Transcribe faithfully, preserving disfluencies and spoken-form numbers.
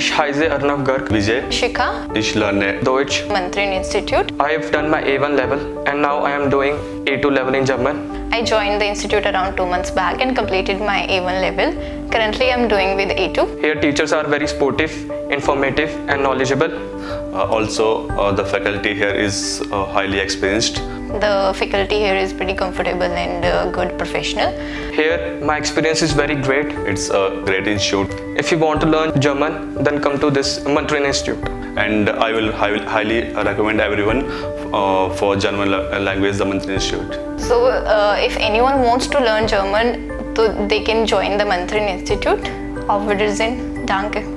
English, Vijay Arnav Garg. Vijay Shikha Ishla ne Deutsch Mantrin Institute. I have done my A one level and now I am doing A two level in German. I joined the institute around two months back and completed my A one level. Currently I am doing with A two. Here teachers are very sportive, informative and knowledgeable. Uh, also uh, the faculty here is uh, highly experienced. The faculty here is pretty comfortable and uh, good professional. Here my experience is very great. It's a great institute. If you want to learn German, then come to this Mantrin Institute. And I will, I will highly recommend everyone uh, for German language, the Mantrin Institute. So uh, if anyone wants to learn German, so they can join the Mantrin Institute. Auf Wiedersehen. Danke.